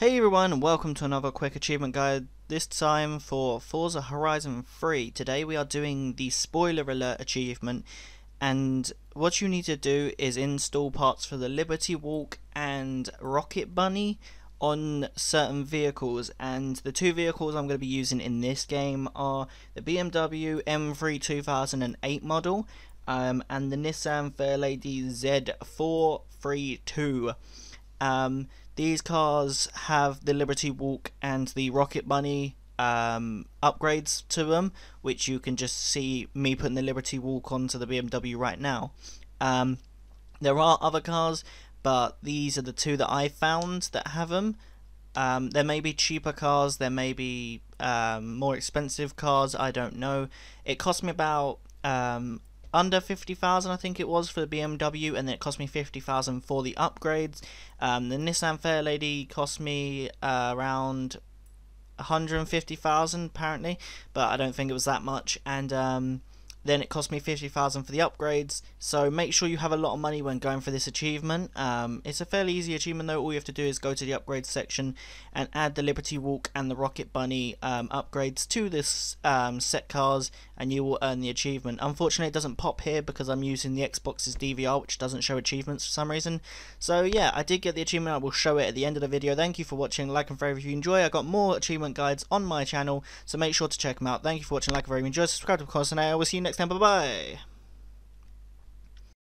Hey everyone, welcome to another quick achievement guide, this time for Forza Horizon 3. Today we are doing the spoiler alert achievement, and what you need to do is install parts for the Liberty Walk and Rocket Bunny on certain vehicles, and the two vehicles I'm going to be using in this game are the BMW M3 2008 model and the Nissan Fairlady Z432. These cars have the Liberty Walk and the Rocket Bunny upgrades to them, which you can just see me putting the Liberty Walk onto the BMW right now. There are other cars, but these are the two that I found that have them. There may be cheaper cars, there may be more expensive cars, I don't know. It cost me about under 50,000, I think it was, for the BMW, and then it cost me 50,000 for the upgrades. The Nissan Fairlady cost me around 150,000 apparently, but I don't think it was that much. And then it cost me 50,000 for the upgrades. So make sure you have a lot of money when going for this achievement. It's a fairly easy achievement though. All you have to do is go to the upgrades section and add the Liberty Walk and the Rocket Bunny upgrades to this set cars, and you will earn the achievement. Unfortunately, it doesn't pop here because I'm using the Xbox's DVR, which doesn't show achievements for some reason. So yeah, I did get the achievement. I will show it at the end of the video. Thank you for watching. Like and favorite if you enjoy. I've got more achievement guides on my channel, so make sure to check them out. Thank you for watching. Like and favorite if you enjoy. Subscribe to the channel. I will see you next time. Bye-bye.